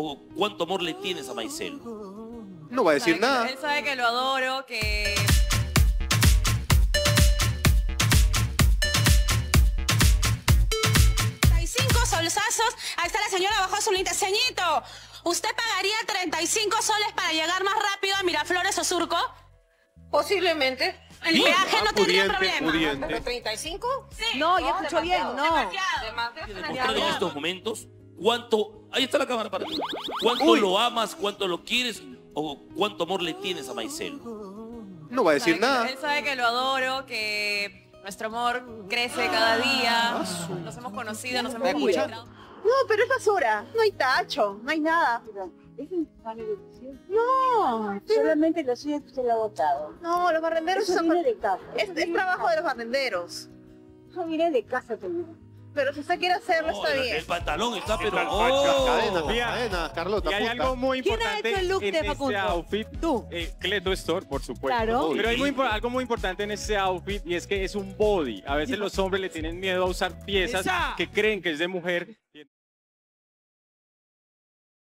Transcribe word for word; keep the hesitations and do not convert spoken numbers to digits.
o cuánto amor le tienes a Maicel? No va a decir nada. Él sabe que lo adoro, que... treinta y cinco solsazos. Ahí está la señora, bajó su linda. Señito, ¿usted pagaría treinta y cinco soles para llegar más rápido a Miraflores o Surco? Posiblemente. El peaje no tendría problema. ¿Pero treinta y cinco? Sí. No, ya escucho bien, no. En estos momentos, ¿cuánto? Ahí está la cámara para ti. ¿Cuánto lo amas, cuánto lo quieres o cuánto amor le tienes a Maicel? No va a decir nada. Él sabe que lo adoro, que... nuestro amor crece cada día, nos hemos conocido, nos hemos escuchado. No, pero es basura, no hay tacho, no hay nada. No, solamente lo suyo que usted lo ha botado. No, los barrenderos son... es trabajo de los barrenderos. Yo vine de casa también. Pero si usted quiere hacerlo, está bien. El pantalón está pero... cadena, cadena, Carlota. Y hay algo muy importante. ¿Quién ha hecho el look de Facundo? Outfit, tú. Cleto Store, por supuesto. Claro. Pero hay algo muy importante en ese outfit y es que es un body. A veces los hombres le tienen miedo a usar piezas que creen que es de mujer